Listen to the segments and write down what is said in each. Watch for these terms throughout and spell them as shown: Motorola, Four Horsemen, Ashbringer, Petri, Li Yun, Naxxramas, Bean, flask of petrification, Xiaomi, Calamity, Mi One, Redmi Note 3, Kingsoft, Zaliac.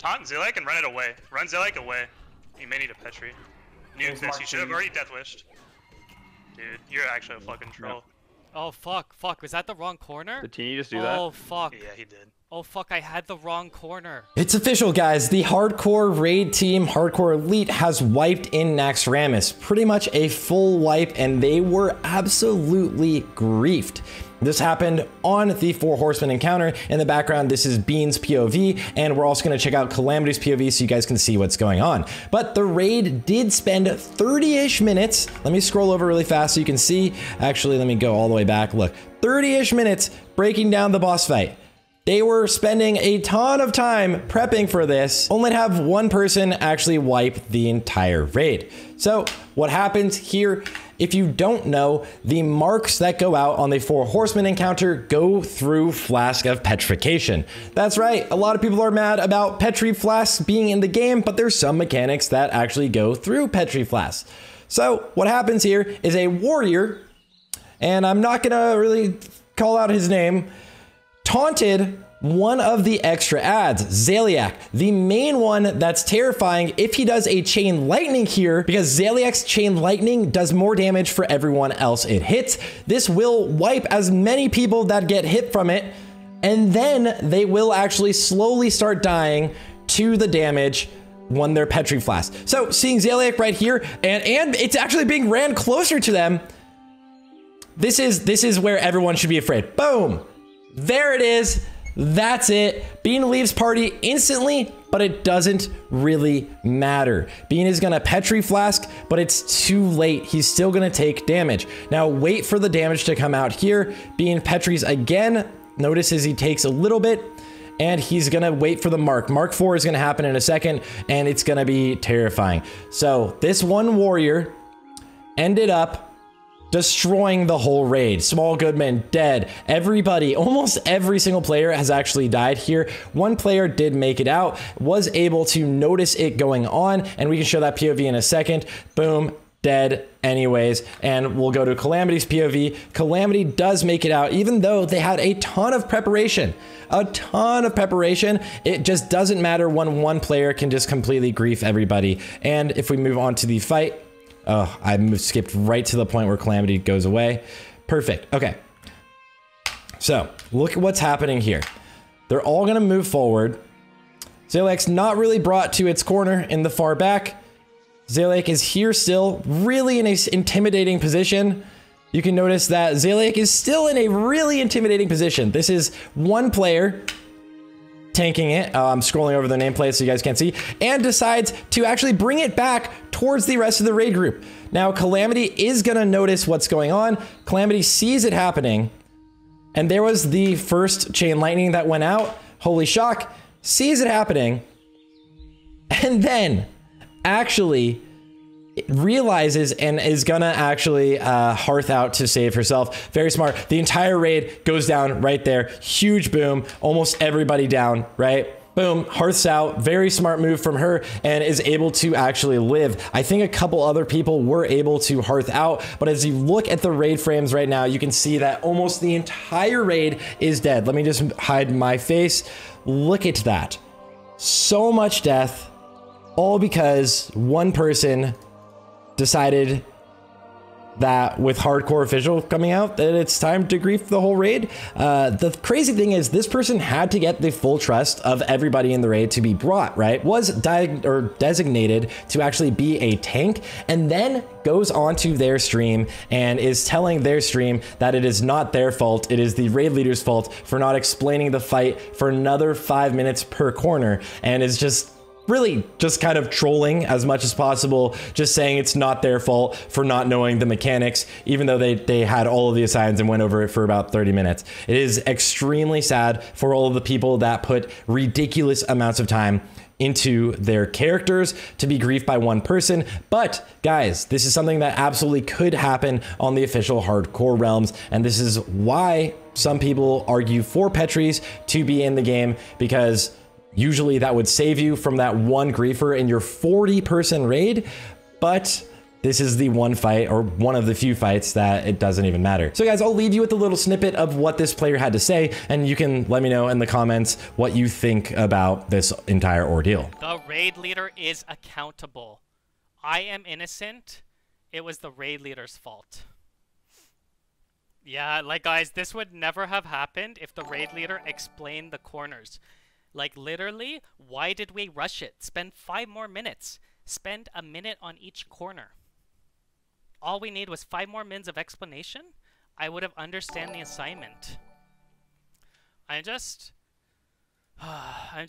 Taunt Zaliac and run it away. Run Zaliac away. You may need a Petri. Nuke this, you should have already Death Wished. Dude, you're actually a fucking troll. No. Oh fuck, fuck, was that the wrong corner? Did Teeny just do that? Oh fuck. Yeah, he did. Oh fuck, I had the wrong corner. It's official, guys. The hardcore raid team, Hardcore Elite, has wiped in Naxxramas. Pretty much a full wipe, and they were absolutely griefed. This happened on the Four Horsemen encounter. In the background, this is Bean's POV, and we're also going to check out Calamity's POV so you guys can see what's going on. But the raid did spend 30-ish minutes. Let me scroll over really fast so you can see. Actually, let me go all the way back. Look, 30-ish minutes breaking down the boss fight. They were spending a ton of time prepping for this, only to have one person actually wipe the entire raid. So what happens here? If you don't know, the marks that go out on the Four Horsemen encounter go through Flask of Petrification. That's right, a lot of people are mad about Petri Flasks being in the game, but there's some mechanics that actually go through Petri Flasks. So what happens here is a warrior, and I'm not gonna really call out his name, taunted one of the extra adds, Zaliac, the main one that's terrifying if he does a chain lightning here, because Zaliac's chain lightning does more damage for everyone else it hits. This will wipe as many people that get hit from it, and then they will actually slowly start dying to the damage when they're Petri Flask. So seeing Zaliac right here, and it's actually being ran closer to them. This is where everyone should be afraid. Boom. There it is. That's it. Bean leaves party instantly, but it doesn't really matter. Bean is going to Petri Flask, but it's too late. He's still going to take damage. Now wait for the damage to come out here. Bean Petris again. Notices he takes a little bit, and he's going to wait for the mark. Mark 4 is going to happen in a second, and it's going to be terrifying. So this one warrior ended up destroying the whole raid. Small Goodman dead. Everybody, almost every single player has actually died here. One player did make it out, was able to notice it going on, and we can show that POV in a second. Boom, dead anyways. And we'll go to Calamity's POV. Calamity does make it out, even though they had a ton of preparation. A ton of preparation. It just doesn't matter when one player can just completely grief everybody. And if we move on to the fight, oh, I skipped right to the point where Calamity goes away. Perfect. Okay. So look at what's happening here. They're all going to move forward. Zaliac's not really brought to its corner in the far back. Zaliac is here still, really in an intimidating position. You can notice that Zaliac is still in a really intimidating position. This is one player tanking it. I'm scrolling over the nameplate so you guys can't see, and decides to actually bring it back towards the rest of the raid group. Now Calamity is going to notice what's going on. Calamity sees it happening, and there was the first chain lightning that went out. Holy shock. Sees it happening, and then actually realizes and is gonna actually hearth out to save herself. Very smart. The entire raid goes down right there. Huge boom. Almost everybody down, right? Boom, hearths out. Very smart move from her, and is able to actually live. I think a couple other people were able to hearth out, but as you look at the raid frames right now, you can see that almost the entire raid is dead. Let me just hide my face. Look at that. So much death, all because one person decided that with Hardcore Official coming out, that it's time to grief the whole raid. The crazy thing is this person had to get the full trust of everybody in the raid to be brought, right? Was designated to actually be a tank, and then goes onto their stream and is telling their stream that it is not their fault. It is the raid leader's fault for not explaining the fight for another 5 minutes per corner, and is just really just kind of trolling as much as possible, just saying it's not their fault for not knowing the mechanics, even though they had all of the assigns and went over it for about 30 minutes. It is extremely sad for all of the people that put ridiculous amounts of time into their characters to be griefed by one person. But guys, this is something that absolutely could happen on the official hardcore realms, and this is why some people argue for Petris to be in the game, because usually that would save you from that one griefer in your 40-person raid, but This is the one fight, or one of the few fights, that it doesn't even matter. So guys, I'll leave you with a little snippet of what this player had to say, and you can let me know in the comments what you think about this entire ordeal. The raid leader is accountable. I am innocent. It was the raid leader's fault. Yeah, like guys, this would never have happened if the raid leader explained the corners. Like literally, why did we rush it? Spend 5 more minutes. Spend a minute on each corner. All we need was 5 more mins of explanation. I would have understand the assignment. I'm just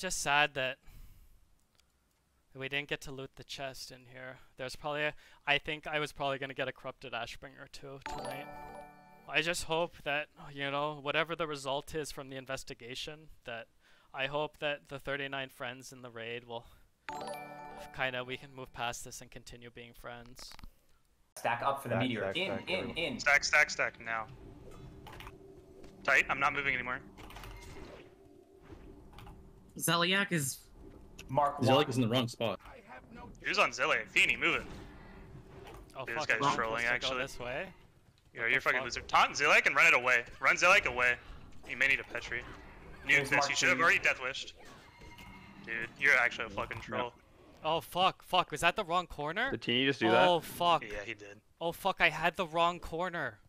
sad that we didn't get to loot the chest in here. There's probably I think I was probably gonna get a corrupted Ashbringer too tonight. I just hope that, you know, whatever the result is from the investigation, that I hope that the 39 friends in the raid will kind of, we can move past this and continue being friends. Stack up for the meteor. In. Stack now. Tight, I'm not moving anymore. Zaliac is... Zaliac is in the wrong spot. Who's on Zaliac? Feeny, move it. Oh, dude, fuck, this guy's trolling, actually. Go this way? Yo, you're a fucking loser. Taunt Zaliac and run it away. Run Zaliac away. You may need a Petri. Nuke this, you should have already death wished. Dude, you're actually a fucking troll. Oh fuck, was that the wrong corner? Did Teeny just do that? Oh fuck. Yeah, he did. Oh fuck, I had the wrong corner.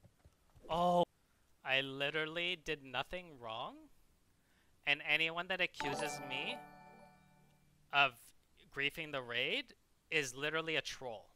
Oh. I literally did nothing wrong. And anyone that accuses me of griefing the raid is literally a troll.